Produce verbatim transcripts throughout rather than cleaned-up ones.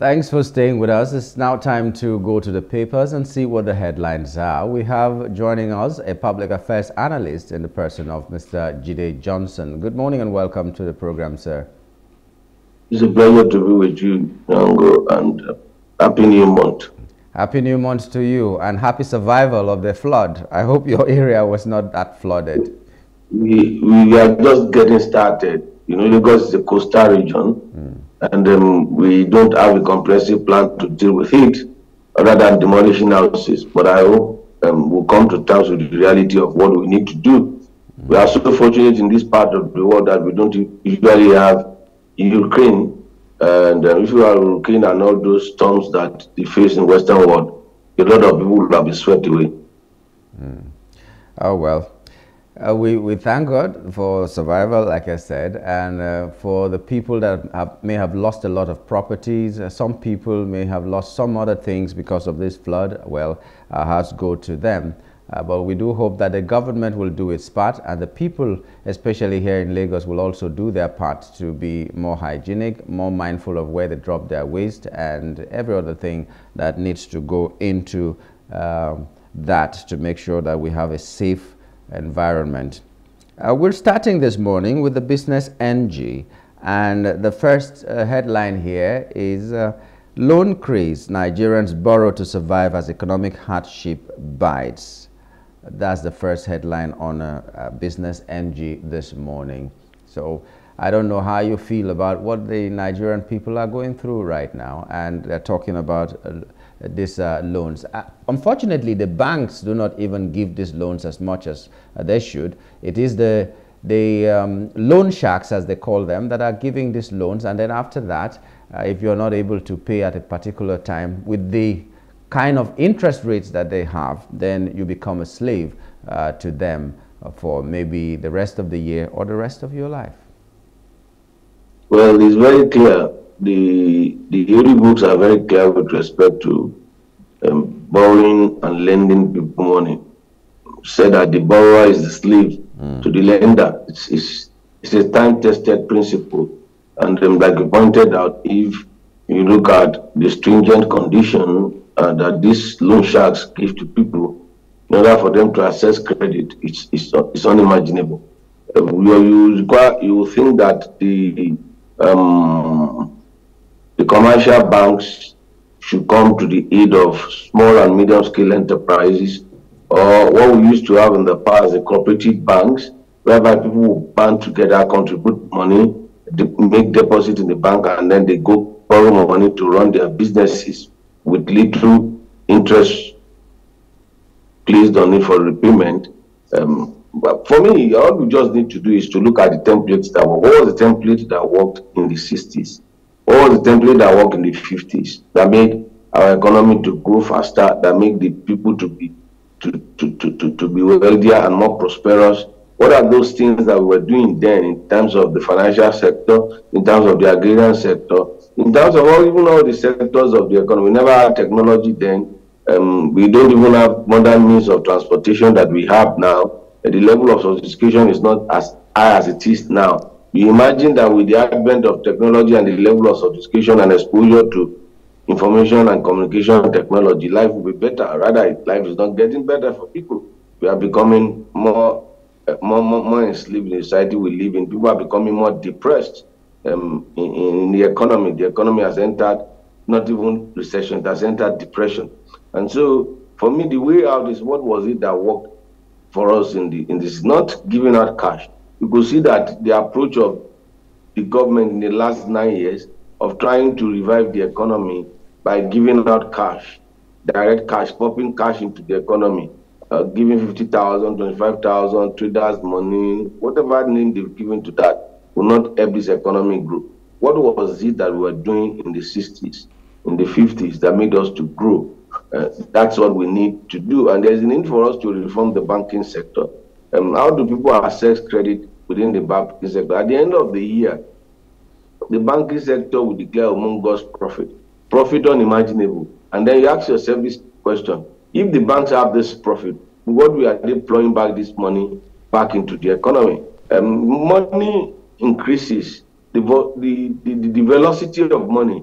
Thanks for staying with us. It's now time to go to the papers and see what the headlines are. We have joining us a public affairs analyst in the person of Mister Jide Johnson. Good morning and welcome to the program, sir. It's a pleasure to be with you, Nyango, and uh, happy new month. Happy new month to you and happy survival of the flood. I hope your area was not that flooded. We, we are just getting started. You know, Lagos is a coastal region. Mm. And um, we don't have a comprehensive plan to deal with it other than demolishing houses. But I hope um, we'll come to terms with the reality of what we need to do. We are so fortunate in this part of the world that we don't usually have Ukraine. And uh, if you are looking at all those storms that they face in the Western world, a lot of people will have been swept away. Mm. Oh, well. Uh, we, we thank God for survival, like I said, and uh, for the people that have, may have lost a lot of properties. Uh, some people may have lost some other things because of this flood. Well, our hearts go to them. Uh, but we do hope that the government will do its part, and the people, especially here in Lagos, will also do their part to be more hygienic, more mindful of where they drop their waste, and every other thing that needs to go into uh, that to make sure that we have a safe environment. Uh, we're starting this morning with the Business N G, and the first uh, headline here is uh, Loan Craze, Nigerians Borrow to Survive as Economic Hardship Bites. That's the first headline on uh, uh, Business N G this morning. So I don't know how you feel about what the Nigerian people are going through right now, and they're talking about uh, these uh, loans. Uh, unfortunately, the banks do not even give these loans as much as uh, they should. It is the, the um, loan sharks, as they call them, that are giving these loans. And then after that, uh, if you're not able to pay at a particular time with the kind of interest rates that they have, then you become a slave uh, to them for maybe the rest of the year or the rest of your life. Well, it's very clear. The the theory books are very clear with respect to um, borrowing and lending people money. Said that the borrower is the slave mm. to the lender. It's, it's, it's a time-tested principle. And um, like you pointed out, if you look at the stringent condition uh, that these loan sharks give to people in order for them to access credit, it's it's, it's unimaginable. Uh, you, require, you think that the um, the commercial banks should come to the aid of small and medium-scale enterprises, or what we used to have in the past, the cooperative banks, whereby people would band together, contribute money, make deposit in the bank, and then they go borrow money to run their businesses with little interest placed on it for repayment. Um, but for me, all we just need to do is to look at the templates that were, what was the template that worked in the sixties? All the templates that work in the fifties that made our economy to grow faster, that make the people to be to, to, to, to, to be wealthier and more prosperous. What are those things that we were doing then in terms of the financial sector, in terms of the agrarian sector, in terms of all, even all the sectors of the economy? We never had technology then. Um, we don't even have modern means of transportation that we have now. The level of sophistication is not as high as it is now. You imagine that with the advent of technology and the level of sophistication and exposure to information and communication technology, life will be better. Rather, life is not getting better for people. We are becoming more, more, more, more enslaved in the society we live in. People are becoming more depressed um, in, in the economy. The economy has entered not even recession, it has entered depression. And so, for me, the way out is what was it that worked for us in the in this? Not giving out cash. You could see that the approach of the government in the last nine years of trying to revive the economy by giving out cash, direct cash, popping cash into the economy, uh, giving fifty thousand, twenty-five thousand, traders money, whatever name they've given to that, will not help this economy grow. What was it that we were doing in the sixties, in the fifties that made us to grow? Uh, that's what we need to do. And there's a need for us to reform the banking sector. Um, how do people access credit within the banking sector? At the end of the year, the banking sector will declare among God's profit, profit unimaginable. And then you ask yourself this question: if the banks have this profit, what we are deploying back this money back into the economy? Um, money increases, the, the, the, the velocity of money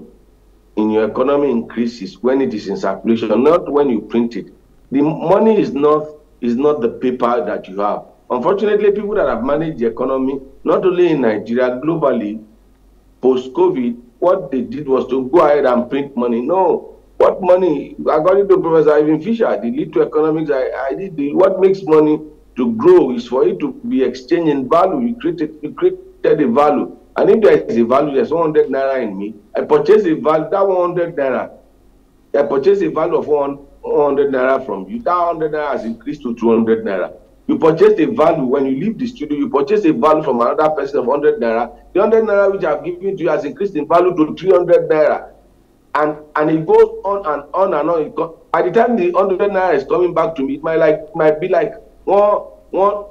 in your economy increases when it is in circulation, not when you print it. The money is not is not the paper that you have. Unfortunately, people that have managed the economy, not only in Nigeria, globally, post-COVID, what they did was to go ahead and print money. No, what money? According to Professor Ivan Fisher, the lead to economics, I, I did the, what makes money to grow is for it to be exchanged in value. You created, you created a value. And if there is a value, there's one hundred naira in me. I purchase a value, that one hundred naira. I purchase a value of one hundred naira from you. That one hundred naira has increased to two hundred naira. You purchase a value when you leave the studio. You purchase a value from another person of one hundred naira. The one hundred naira which I've given to you has increased in value to three hundred naira, and and it goes on and on and on. It go, by the time the one hundred naira is coming back to me, it might like might be like one one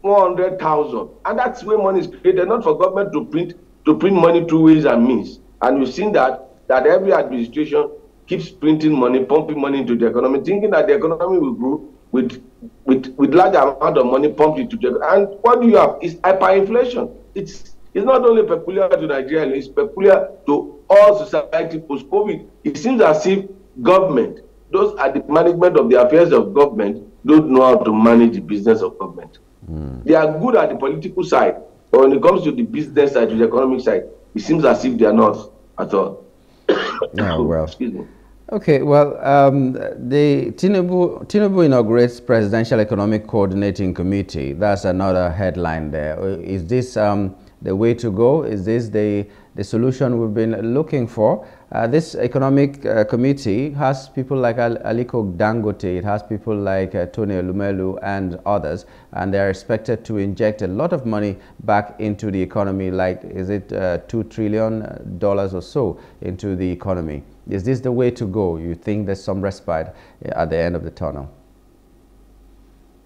one hundred thousand, and that's where money is created. Not for government to print to print money through ways and means. And we've seen that that every administration keeps printing money, pumping money into the economy, thinking that the economy will grow with with with large amount of money pumped into the economy. And what do you have is hyperinflation. It's it's not only peculiar to Nigeria, it's peculiar to all society post-COVID. It seems as if government, those at the management of the affairs of government, don't know how to manage the business of government. Mm. They are good at the political side, but when it comes to the business side, to the economic side, it seems as if they are not at all. Oh, well. Excuse me. Okay, well, um, the Tinubu, Tinubu inaugurates Presidential Economic Coordinating Committee. That's another headline there. Is this um, the way to go? Is this the, the solution we've been looking for? Uh, this economic uh, committee has people like Al Aliko Dangote, it has people like uh, Tony Olumelu and others, and they're expected to inject a lot of money back into the economy, like, is it uh, two trillion dollars or so into the economy? Is this the way to go? You think there's some respite at the end of the tunnel?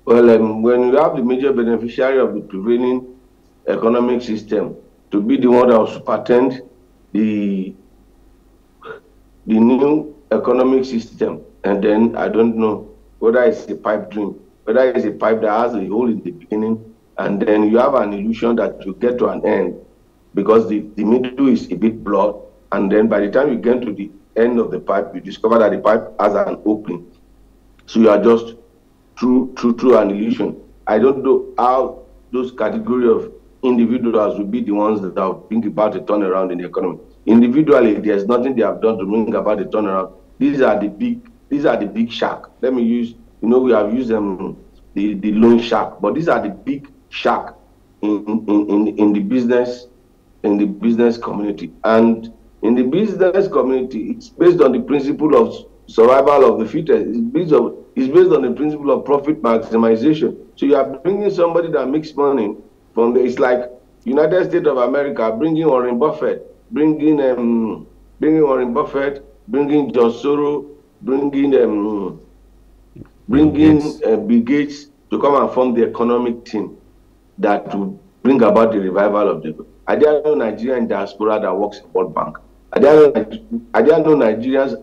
Well, um, when you have the major beneficiary of the prevailing economic system to be the one that will superintend the the new economic system, and then I don't know whether it's a pipe dream, whether it's a pipe that has a hole in the beginning, and then you have an illusion that you get to an end because the, the middle is a bit blocked, and then by the time you get to the end of the pipe, you discover that the pipe has an opening. So you are just through, through, through an illusion. I don't know how those category of individuals will be the ones that will think about a turnaround in the economy. Individually, there's nothing they have done to bring about the turnaround. These are the big, these are the big shark. Let me use, you know, we have used um, the the loan shark, but these are the big shark in in, in in the business in the business community. And in the business community, it's based on the principle of survival of the fittest. It's based on it's based on the principle of profit maximization. So you are bringing somebody that makes money from the. It's like United States of America bringing Warren Buffett. Bringing um, bringing Warren Buffett, bringing George Soros, bringing um, bringing Bill Gates. Uh, Bill Gates to come and form the economic team that will bring about the revival of the. I don't know Nigerian diaspora that works in World Bank. I don't know, I don't know Nigerians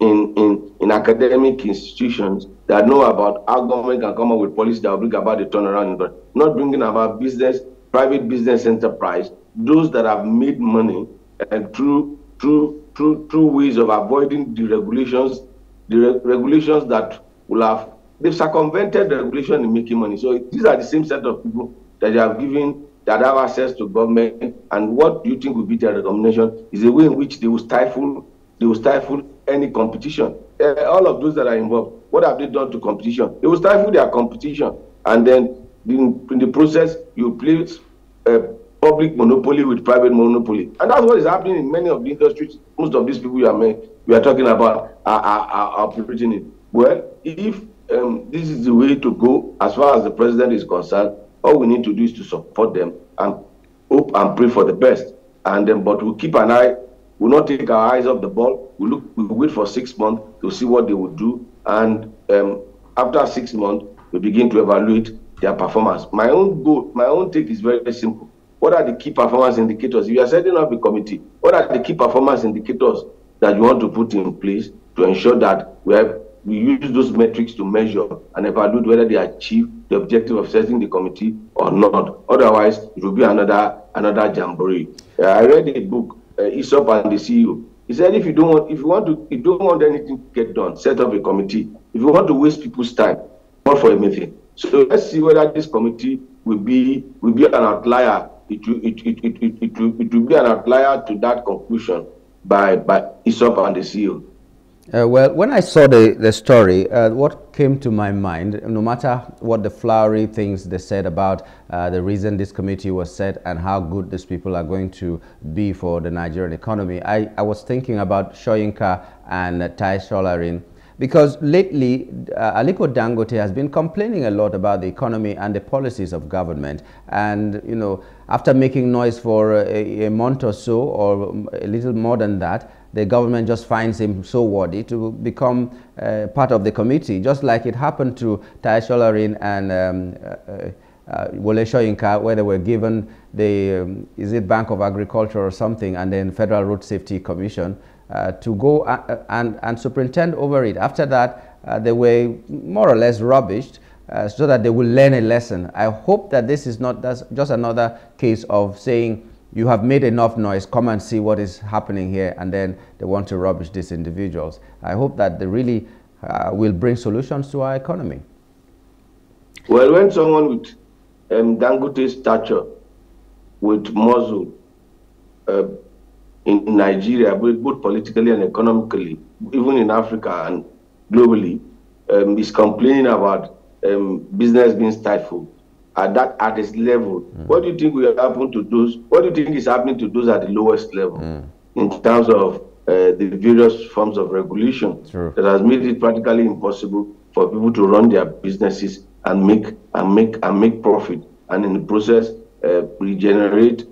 in in in academic institutions that know about how government can come up with policies that will bring about the turnaround, but not bringing about business, private business enterprise, those that have made money. And through, through, through, through ways of avoiding the regulations, the re regulations that will have, they've circumvented the regulation in making money. So these are the same set of people that you have given, that have access to government. And what do you think will be their recommendation is a way in which they will stifle, they will stifle any competition. Uh, all of those that are involved, what have they done to competition? They will stifle their competition. And then in, in the process, you place uh, public monopoly with private monopoly. And that's what is happening in many of the industries. Most of these people you are, we are talking about are, are, are operating in. Well, if um, this is the way to go, as far as the president is concerned, all we need to do is to support them and hope and pray for the best. And then, but we'll keep an eye, we'll not take our eyes off the ball. We'll, look, we'll wait for six months to see what they will do. And um, after six months, we begin to evaluate their performance. My own goal, my own take is very, very simple. What are the key performance indicators? If you are setting up a committee, what are the key performance indicators that you want to put in place to ensure that we, have, we use those metrics to measure and evaluate whether they achieve the objective of setting the committee or not? Otherwise, it will be another another jamboree. Uh, I read a book, uh, Aesop and the C E O. He said, if you don't want, if you want to, if you don't want anything to get done, set up a committee. If you want to waste people's time, not for anything. So let's see whether this committee will be will be an outlier. It will it it it it, it, will, it will be an outlier to that conclusion by by Aesop and the C E O. Uh, well, when I saw the, the story, uh, what came to my mind, no matter what the flowery things they said about uh, the reason this committee was set and how good these people are going to be for the Nigerian economy, I, I was thinking about Soyinka and uh, Tai Solarin, because lately uh, Aliko Dangote has been complaining a lot about the economy and the policies of government. And, you know, after making noise for a, a month or so, or a little more than that, the government just finds him so worthy to become uh, part of the committee, just like it happened to Tai Solarin and um, uh, uh, Wole Soyinka, where they were given the, um, is it Bank of Agriculture or something, and then Federal Road Safety Commission uh, to go a and, and superintend over it. After that, uh, they were more or less rubbished, uh, so that they will learn a lesson. I hope that this is not that's just another case of saying, you have made enough noise, come and see what is happening here, and then they want to rubbish these individuals. I hope that they really uh, will bring solutions to our economy. Well, when someone with um, Dangote's stature, with muscle uh, in Nigeria, both politically and economically, even in Africa and globally, um, is complaining about um, business being stifled, at that at this level, mm. what do you think will happen to those? What do you think is happening to those at the lowest level mm. in terms of uh, the various forms of regulation True. that has made it practically impossible for people to run their businesses and make and make and make profit, and in the process uh, regenerate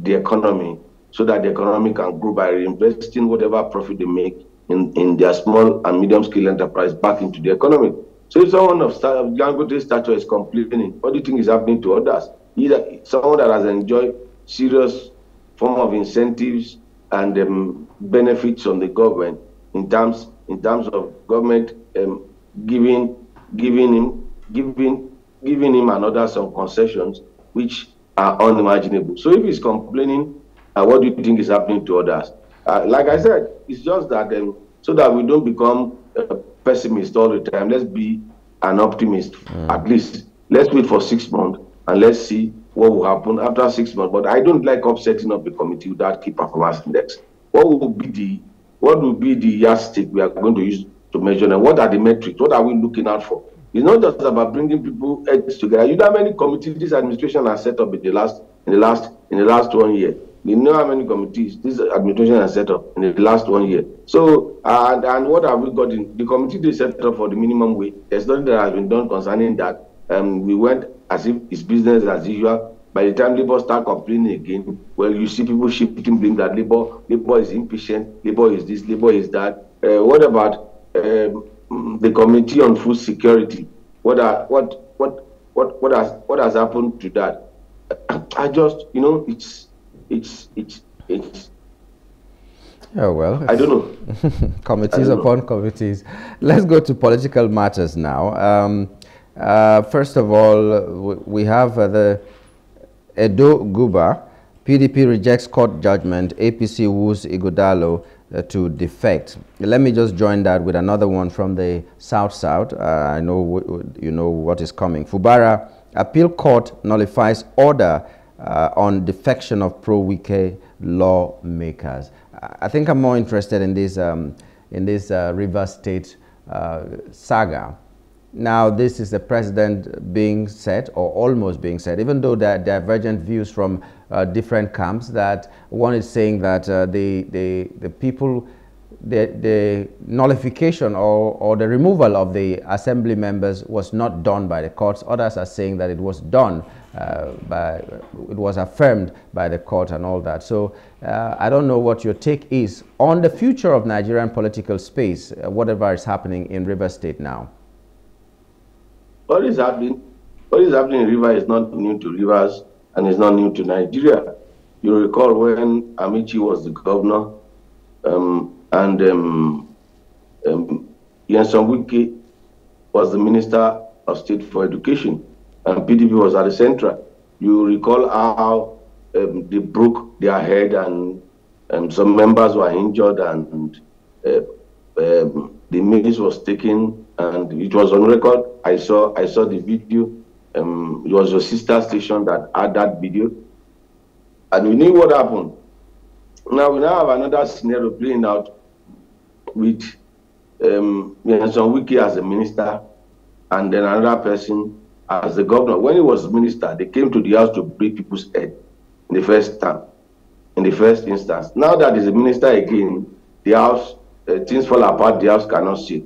the economy so that the economy can grow by reinvesting whatever profit they make in in their small and medium scale enterprise back into the economy. So if someone of Dangote's stature is complaining, what do you think is happening to others? Either someone that has enjoyed serious form of incentives and um, benefits from the government in terms in terms of government um, giving giving him giving giving him and others some concessions which are unimaginable. So if he's complaining, uh, what do you think is happening to others? Uh, like I said, it's just that um, so that we don't become Uh, pessimist all the time. Let's be an optimist. Mm. At least let's wait for six months and let's see what will happen after six months. But I don't like upsetting up the committee with that key performance index. What will be the what will be the yardstick we are going to use to measure them? What are the metrics? What are we looking out for? It's not just about bringing people heads together. You know how many committees this administration has set up in the last in the last in the last one year. You know how many committees this administration has set up in the last one year. So, uh, and, and what have we got in the committee they set up for the minimum wage? There's nothing that has been done concerning that. Um, we went as if it's business as usual. By the time Labour start complaining again, well, you see people shifting blame that Labour, Labour is impatient, Labour is this, Labour is that. Uh, what about um, the committee on food security? What are what what what what has what has happened to that? I just you know it's. It's, it's, it's. Oh, well. It's I don't know. committees don't upon know. committees. Let's go to political matters now. Um, uh, first of all, we have uh, the Edo Guba. P D P rejects court judgment. A P C woos Ighodalo uh, to defect. Let me just join that with another one from the South-South. Uh, I know w you know what is coming. Fubara, appeal court nullifies order Uh, on defection of pro-Wike lawmakers. I think I'm more interested in this um, in this uh, Rivers State uh, saga. Now, this is the president being said, or almost being said, even though there are divergent views from uh, different camps. That one is saying that uh, the the the people, the the nullification or or the removal of the assembly members was not done by the courts. Others are saying that it was done. Uh, by, it was affirmed by the court and all that. So uh, I don't know what your take is on the future of Nigerian political space, uh, whatever is happening in Rivers State now. What is happening, what is happening in Rivers is not new to Rivers and is not new to Nigeria. You recall when Amici was the governor um, and um, um, Nyesom Wike was the Minister of State for Education. And P D P was at the center. You recall how um, they broke their head and and some members were injured, and uh, um, the minutes was taken, and it was on record. I saw, I saw the video. Um, it was your sister station that had that video, and we knew what happened. Now we now have another scenario playing out with um, Nyesom Wike as a minister, and then another person as the governor. When he was minister, they came to the house to break people's head in the first time, in the first instance. Now that he's a minister again, the house, uh, things fall apart, the house cannot sit.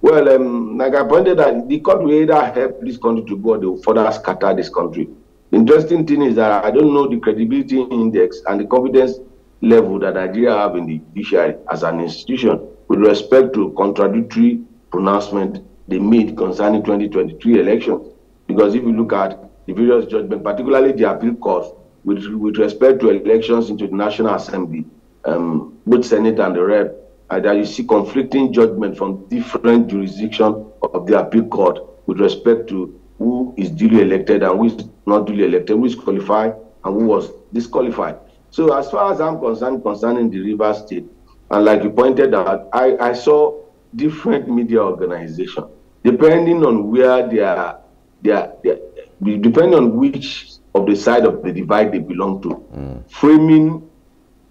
Well, um, like I pointed out, the court will either help this country to go, they will further scatter this country. The interesting thing is that I don't know the credibility index and the confidence level that Nigeria have in the judiciary as an institution with respect to contradictory pronouncement they made concerning twenty twenty-three elections. Because if you look at the various judgment, particularly the appeal court, with, with respect to elections into the National Assembly, um, both Senate and the Rep, that you see conflicting judgment from different jurisdictions of the appeal court with respect to who is duly elected and who is not duly elected, who is qualified and who was disqualified. So as far as I'm concerned, concerning the Rivers State, and like you pointed out, I, I saw different media organizations, depending on where they are, they are, they are, depending on which of the side of the divide they belong to, mm. framing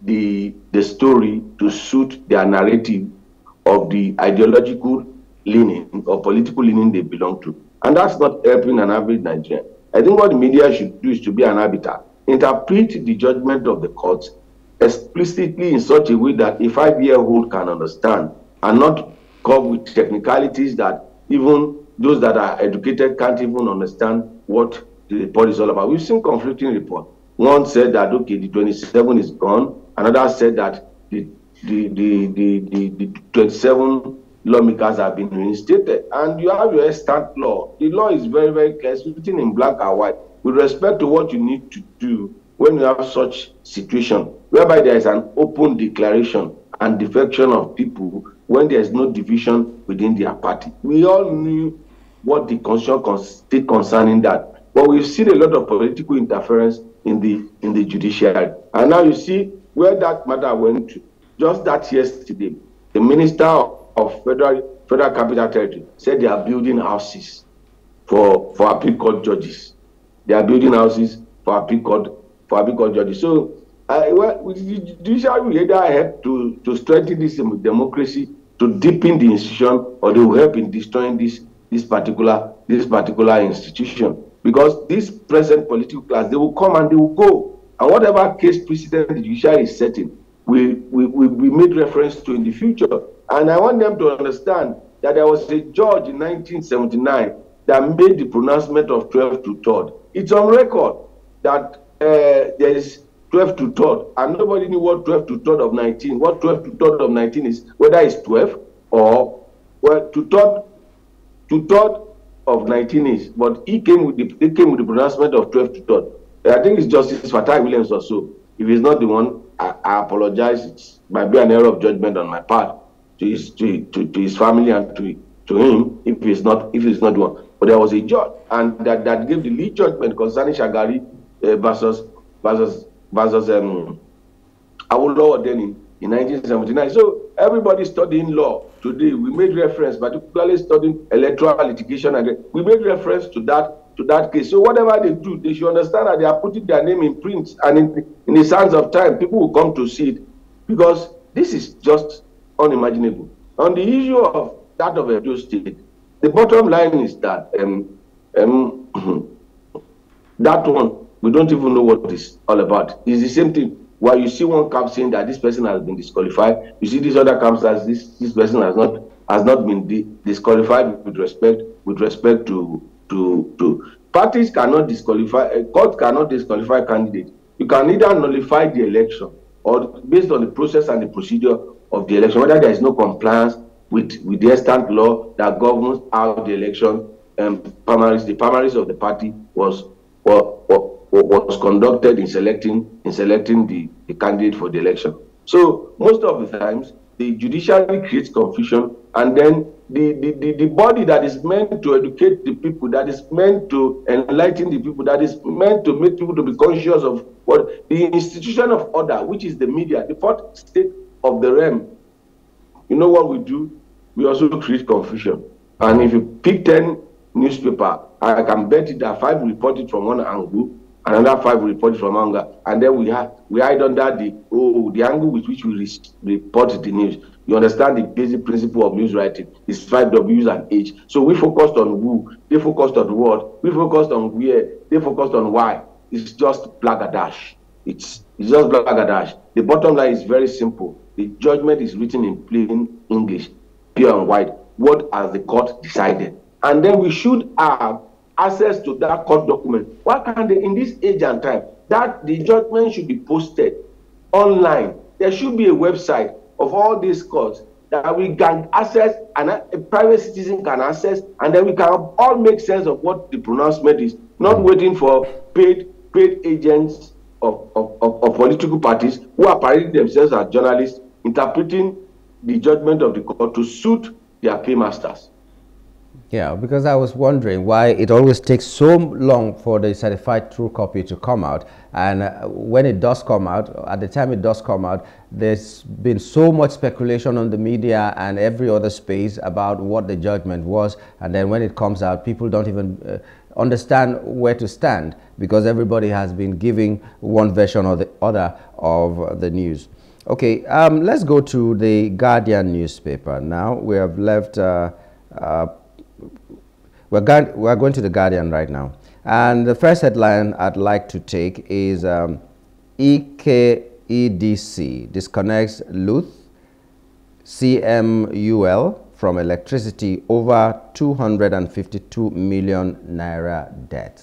the the story to suit their narrative of the ideological leaning or political leaning they belong to. And that's not helping an average Nigerian. I think what the media should do is to be an arbiter, interpret the judgment of the courts explicitly in such a way that a five-year-old can understand, and not come with technicalities that even those that are educated can't even understand what the report is all about. We've seen conflicting reports. One said that, okay, the twenty-seven is gone. Another said that the the the the, the, the twenty-seven lawmakers have been reinstated. And you have your extant law. The law is very, very clear, it's written in black and white with respect to what you need to do when you have such situation, whereby there is an open declaration and defection of people when there is no division within their party. We all knew what the constitution state concerning that, but we've seen a lot of political interference in the in the judiciary. And now you see where that matter went to. Just that yesterday, the Minister of Federal Federal Capital Territory said they are building houses for for appeal court judges. They are building houses for appeal court for appeal court judges. So, uh, well, the judiciary will either help to to strengthen this democracy, to deepen the institution, or they will help in destroying this this particular this particular institution. Because this present political class, they will come and they will go. And whatever case precedent the judiciary is setting, we we we made reference to in the future. And I want them to understand that there was a judge in nineteen seventy-nine that made the pronouncement of twelve to third. It's on record that uh, there is twelve to third, and nobody knew what twelve to third of nineteen, what twelve to third of nineteen is, whether it's twelve or well to third to third of nineteen is, but he came with the they came with the pronouncement of twelve to third. I think it's Justice Fatai Williams or so. If it's not the one, I, I apologize. It might be an error of judgment on my part to his to to, to his family and to to him if it's not if it's not the one. But there was a judge and that, that gave the lead judgment concerning Shagari uh, versus versus versus um Awolowo then in, in nineteen seventy-nine. So everybody studying law today, we made reference, particularly studying electoral litigation, and we made reference to that to that case. So whatever they do, they should understand that they are putting their name in print, and in, in the sands of time, people will come to see it, because this is just unimaginable. On the issue of that of Edo State, the bottom line is that um, um, that one, we don't even know what it's all about. It's the same thing. While you see one camp saying that this person has been disqualified, you see this other camp says this this person has not has not been de disqualified with respect with respect to to to parties cannot disqualify, a court cannot disqualify candidates. You can either nullify the election, or based on the process and the procedure of the election, whether there is no compliance with with the extant law that governs how the election and um, primaries the primaries of the party was or. or was conducted in selecting in selecting the, the candidate for the election. So most of the times the judiciary creates confusion, and then the, the, the, the body that is meant to educate the people, that is meant to enlighten the people, that is meant to make people to be conscious of what the institution of order, which is the media, the fourth state of the realm, you know what we do? We also create confusion. And if you pick ten newspapers, I can bet it that five report it from one angle, another five report it from anger, and then we have we hide under the oh the angle with which we re report the news. You understand the basic principle of news writing is five W's and H. So we focused on who, they focused on what, we focused on where, they focused on why. It's just blagadash. It's it's just blagadash. The bottom line is very simple. The judgment is written in plain English, pure and white. What has the court decided? And then we should have access to that court document. Why can't they, in this age and time, that the judgment should be posted online? There should be a website of all these courts that we can access, and a private citizen can access, and then we can all make sense of what the pronouncement is, not waiting for paid paid agents of, of, of, of political parties who are parading themselves as journalists, interpreting the judgment of the court to suit their paymasters. Yeah, because I was wondering why it always takes so long for the certified true copy to come out. And when it does come out, at the time it does come out, there's been so much speculation on the media and every other space about what the judgment was. And then when it comes out, people don't even uh, understand where to stand, because everybody has been giving one version or the other of the news. Okay, um, let's go to the Guardian newspaper now. We have left... Uh, uh, We're going to the Guardian right now. And the first headline I'd like to take is um, E K E D C disconnects Luth, C M U L from electricity over two hundred fifty-two million naira debt.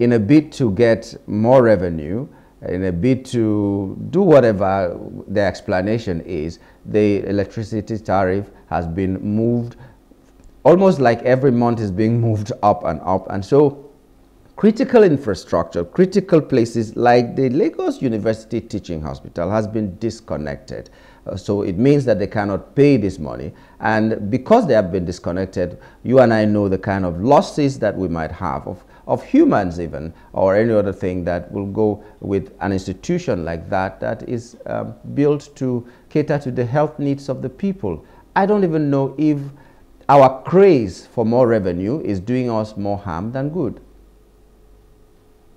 In a bid to get more revenue, in a bid to do whatever the explanation is, the electricity tariff has been moved almost like every month is being moved up and up. And so critical infrastructure, critical places like the Lagos University Teaching Hospital has been disconnected. Uh, so it means that they cannot pay this money. And because they have been disconnected, you and I know the kind of losses that we might have of, of humans even, or any other thing that will go with an institution like that, that is uh, built to cater to the health needs of the people. I don't even know if our craze for more revenue is doing us more harm than good.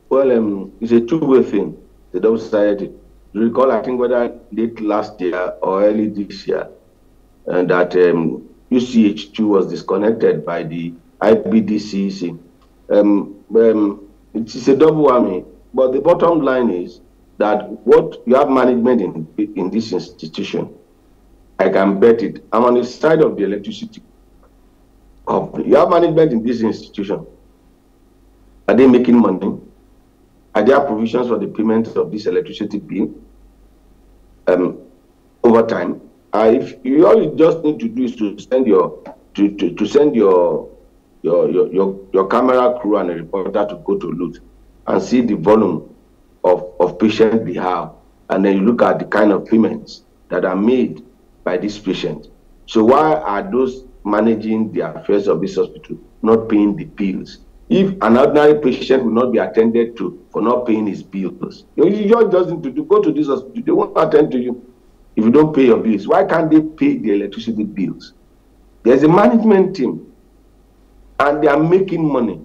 Well, um, it's a two-way thing, the double society. You recall, I think, whether late last year or early this year, and that um, U C H two was disconnected by the I P D C C. Um, um, it's a double whammy. But the bottom line is that what you have management in, in this institution, I can bet it. I'm on the side of the electricity company. You have management in this institution. Are they making money? Are there provisions for the payment of this electricity bill um, over time? Uh, if you all you just need to do is to send your to, to, to send your your, your your your camera crew and a reporter to go to Luth and see the volume of of patients we have, and then you look at the kind of payments that are made by this patient. So why are those managing the affairs of this hospital not paying the bills? If an ordinary patient will not be attended to for not paying his bills, you just doesn't to go to this hospital, they won't attend to you if you don't pay your bills. Why can't they pay the electricity bills? There's a management team, and they are making money.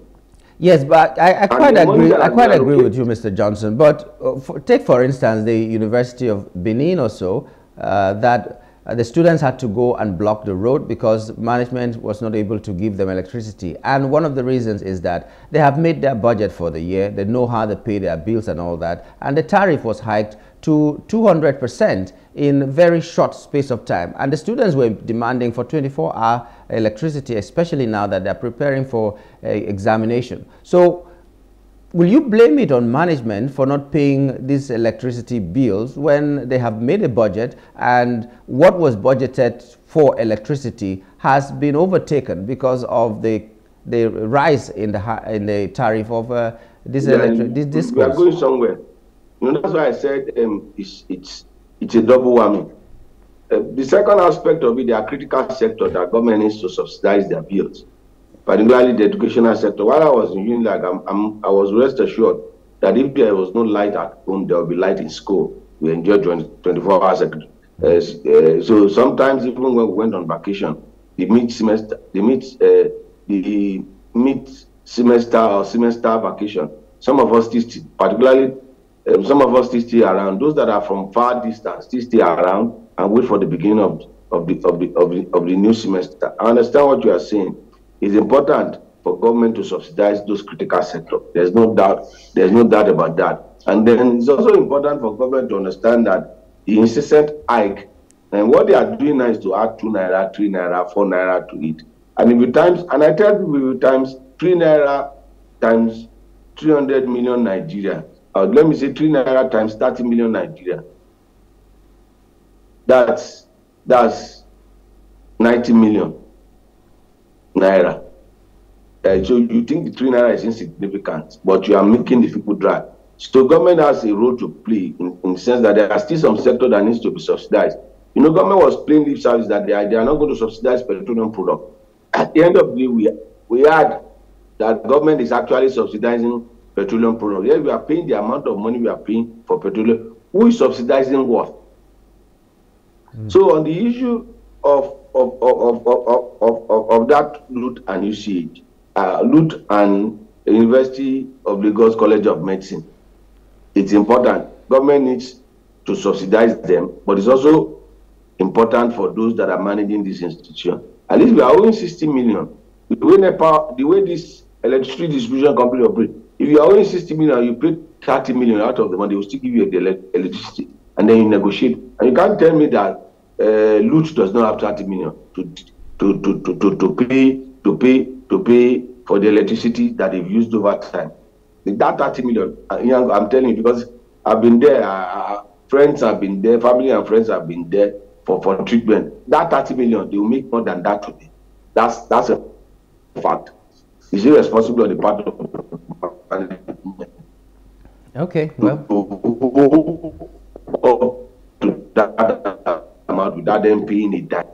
Yes, but I, I quite agree. I quite agree with you, Mister Johnson. But uh, for, take for instance the University of Benin or so uh, that. Uh, the students had to go and block the road because management was not able to give them electricity. And one of the reasons is that they have made their budget for the year. They know how they pay their bills and all that. And the tariff was hiked to two hundred percent in a very short space of time. And the students were demanding for twenty-four hour electricity, especially now that they're preparing for uh, examination. So will you blame it on management for not paying these electricity bills when they have made a budget, and what was budgeted for electricity has been overtaken because of the the rise in the in the tariff of uh, this yeah, electric this, this we cost. Are going somewhere. You know, that's why I said um, it's it's it's a double whammy. Uh, the second aspect of it, there are critical sectors that government needs to subsidize their bills, particularly the educational sector. While I was in Unilag, I'm, I'm, I was rest assured that if there was no light at home, there will be light in school. We enjoy twenty-four hours. Uh, uh, so sometimes, even when we went on vacation, the mid semester, the mid, uh, the mid semester or semester vacation, some of us still, particularly um, some of us still stay around. Those that are from far distance still stay around and wait for the beginning of, of, the, of, the, of, the, of the new semester. I understand what you are saying. It's important for government to subsidize those critical sectors. There's no doubt. There's no doubt about that. And then it's also important for government to understand that the incessant hike, and what they are doing now is to add two naira, three naira, four naira to it. And if you times, and I tell people times three naira times three hundred million Nigeria, or let me say three naira times thirty million Nigeria. That's that's ninety million naira. Uh, so you think the three naira is insignificant, but you are making the people dry. So government has a role to play in, in the sense that there are still some sector that needs to be subsidized. You know, government was playing lip service that they are, they are not going to subsidize petroleum product. At the end of the day, we, we had that government is actually subsidizing petroleum product. Here we are paying the amount of money we are paying for petroleum. Who is subsidizing what? Mm. So on the issue of of of of of, of, of, of that L U T and U C H, uh, L U T and University of Lagos College of Medicine, it's important. Government needs to subsidize them, but it's also important for those that are managing this institution. At least we are owing sixty million. The way Nepal, the way this electricity distribution company operates, if you are owing sixty million, you pay thirty million out of the money, they will still give you the electricity, and then you negotiate. And you can't tell me that uh, L U T does not have thirty million to to to to to, to pay to pay to pay for the electricity that they've used over time. That thirty million, I'm telling you, because I've been there, uh, friends have been there, family and friends have been there for, for treatment. That thirty million, they will make more than that today. That's that's a fact. It's irresponsible on the part of. Okay, well. That amount without them paying it back.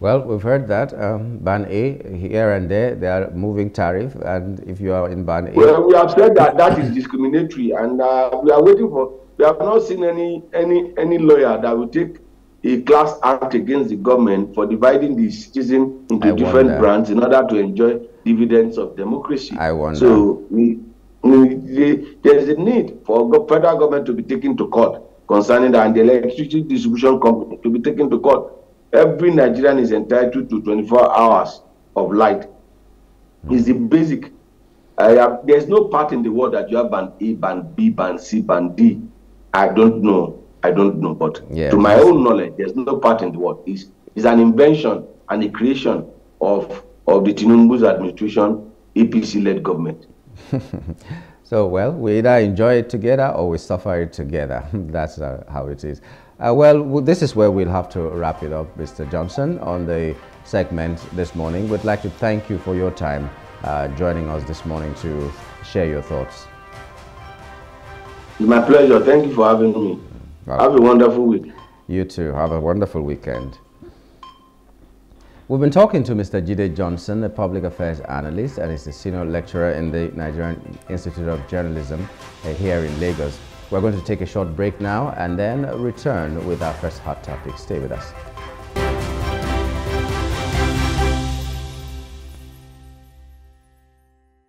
Well, we've heard that um, Ban A here and there, they are moving tariff, and if you are in Ban A, well, we have said that that is discriminatory, and uh, we are waiting for. We have not seen any any any lawyer that will take a class act against the government for dividing the citizen into I different wonder. brands in order to enjoy dividends of democracy. I wonder. So we, we, the, there is a need for federal government to be taken to court concerning that, and the electricity distribution company to be taken to court. Every Nigerian is entitled to twenty-four hours of light. It's the basic. I have, there's no part in the world that you have band A, band B, band C, band D. I don't know. I don't know. But yeah, to my own knowledge, there's no part in the world. It's, it's an invention and a creation of, of the Tinubu's administration, A P C-led government. So, well, we either enjoy it together or we suffer it together. That's uh, how it is. Uh, well, this is where we'll have to wrap it up, Mister Johnson, on the segment this morning. We'd like to thank you for your time uh, joining us this morning to share your thoughts. It's my pleasure. Thank you for having me. Well, have a wonderful week. You too. Have a wonderful weekend. We've been talking to Mister Jide Johnson, a public affairs analyst, and is a senior lecturer in the Nigerian Institute of Journalism uh, here in Lagos. We're going to take a short break now and then return with our first hot topic. Stay with us.